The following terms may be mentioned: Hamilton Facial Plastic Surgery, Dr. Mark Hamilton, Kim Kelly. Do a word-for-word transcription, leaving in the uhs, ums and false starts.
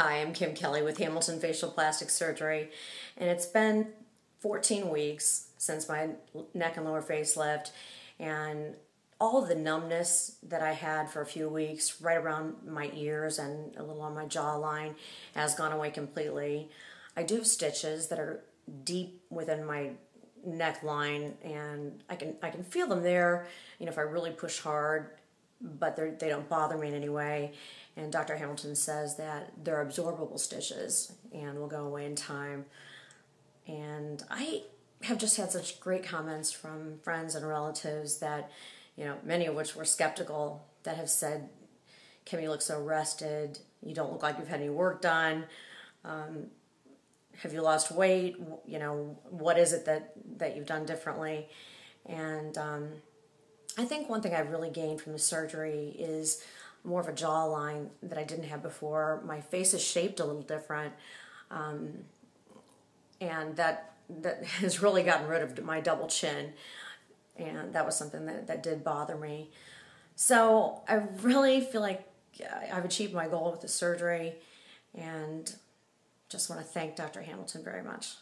Hi, I'm Kim Kelly with Hamilton Facial Plastic Surgery, and it's been fourteen weeks since my neck and lower facelift, and all of the numbness that I had for a few weeks right around my ears and a little on my jawline has gone away completely. I do have stitches that are deep within my neckline, and I can, I can feel them there, you know, if I really push hard, but they don't bother me in any way. And Doctor Hamilton says that they're absorbable stitches and will go away in time. And I have just had such great comments from friends and relatives that, you know, many of which were skeptical, that have said, Kim, you look so rested. You don't look like you've had any work done. Um, have you lost weight? You know, what is it that, that you've done differently? And um, I think one thing I've really gained from the surgery is more of a jawline that I didn't have before. My face is shaped a little different, um, and that that has really gotten rid of my double chin, and that was something that, that did bother me. So I really feel like I've achieved my goal with the surgery, and just want to thank Doctor Hamilton very much.